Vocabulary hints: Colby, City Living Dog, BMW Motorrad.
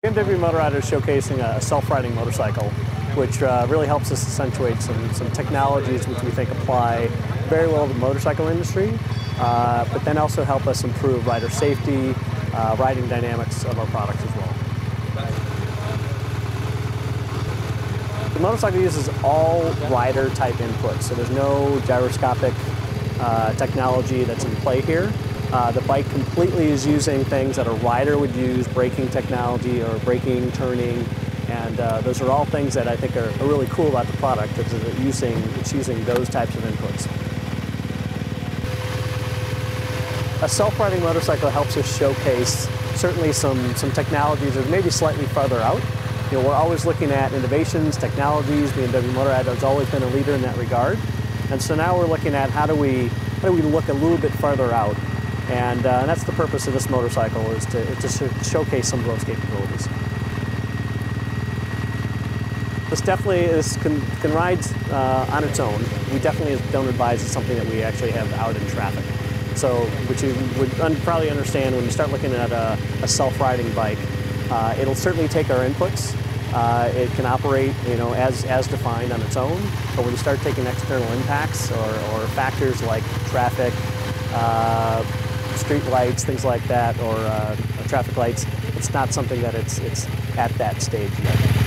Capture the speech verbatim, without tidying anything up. B M W Motorrad is showcasing a self-riding motorcycle, which uh, really helps us accentuate some, some technologies which we think apply very well to the motorcycle industry, uh, but then also help us improve rider safety, uh, riding dynamics of our products as well. The motorcycle uses all rider-type inputs, so there's no gyroscopic uh, technology that's in play here. Uh, the bike completely is using things that a rider would use, braking technology or braking, turning, and uh, those are all things that I think are, are really cool about the product. It's, it's, using, it's using those types of inputs. A self-riding motorcycle helps us showcase certainly some, some technologies that are maybe slightly farther out. You know, we're always looking at innovations, technologies. B M W Motorrad has always been a leader in that regard. And so now we're looking at how do we, how do we look a little bit farther out. And uh, that's the purpose of this motorcycle, is to, to sh showcase some of those capabilities. This definitely is, can, can ride uh, on its own. We definitely don't advise it's something that we actually have out in traffic. So, which you would un probably understand when you start looking at a, a self-riding bike, uh, it'll certainly take our inputs. Uh, it can operate, you know, as, as defined on its own. But when you start taking external impacts or, or factors like traffic, uh, street lights, things like that, or uh, traffic lights, it's not something that it's, it's at that stage yet.